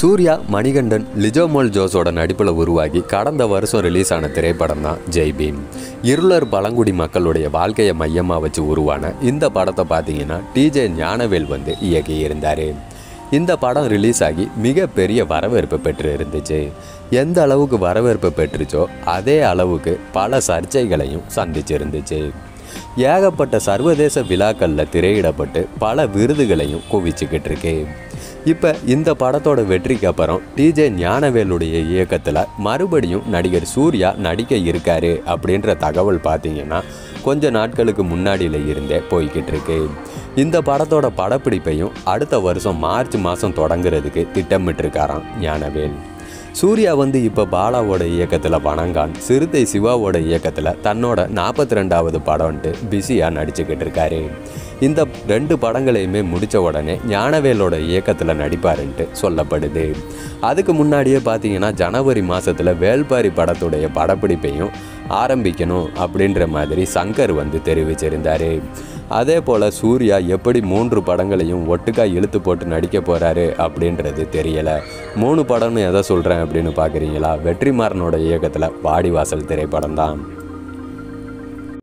சூர்யா, மணிகண்டன், லிஜோமோல் ஜோஸோட நடிப்பில் உருவாகி கடந்த வருஷம் ரிலீஸ் ஆன திரைப்படம் தான் ஜெய் பீம். இருளர் பழங்குடி மக்களுடைய வாழ்க்கையை மையமாக வச்சு உருவான இந்த படத்தை பார்த்தீங்கன்னா டிஜே ஞானவேல் வந்து இயக்கியிருந்தார். இந்த படம் ரிலீஸ் ஆகி மிகப்பெரிய வரவேற்பு பெற்று இருந்துச்சு. எந்த அளவுக்கு வரவேற்பு பெற்றுச்சோ அதே அளவுக்கு பல சர்ச்சைகளையும் சந்திச்சிருந்துச்சு. ஏகப்பட்ட சர்வதேச விழாக்களில் திரையிடப்பட்டு பல விருதுகளையும் குவிச்சுக்கிட்டு இருக்கு. இப்போ இந்த படத்தோட வெற்றிக்கு அப்புறம் டிஜே ஞானவேலுடைய இயக்கத்தில் மறுபடியும் நடிகர் சூர்யா நடிக்க இருக்காரு அப்படின்ற தகவல் பார்த்தீங்கன்னா கொஞ்ச நாட்களுக்கு முன்னாடியில் இருந்தே போய்கிட்டு இருக்கு. இந்த படத்தோட படப்பிடிப்பையும் அடுத்த வருஷம் மார்ச் மாதம் தொடங்குறதுக்கு திட்டமிட்டிருக்காராம் ஞானவேல். சூர்யா வந்து இப்போ பாலாவோட இயக்கத்தில் வணங்கான், சிறுத்தை சிவாவோட இயக்கத்தில் தன்னோட 42வது படம்ட்டு பிஸியாக நடிச்சுக்கிட்டு இருக்காரு. இந்த ரெண்டு படங்களையுமே முடித்த உடனே ஞானவேலோட இயக்கத்தில் நடிப்பாருன்ட்டு சொல்லப்படுது. அதுக்கு முன்னாடியே பார்த்தீங்கன்னா ஜனவரி மாதத்தில் வேள்பாரி படத்துடைய படப்பிடிப்பையும் ஆரம்பிக்கணும் அப்படின்ற மாதிரி சங்கர் வந்து தெரிவிச்சிருந்தார். அதே போல் சூர்யா எப்படி 3 படங்களையும் ஒட்டுக்கா இழுத்து போட்டு நடிக்க போகிறாரு அப்படின்றது தெரியலை. 3 படம்னு எதை சொல்கிறேன் அப்படின்னு பார்க்குறீங்களா, வெற்றிமாறனோட இயக்கத்தில் வாடிவாசல் திரைப்படம் தான்.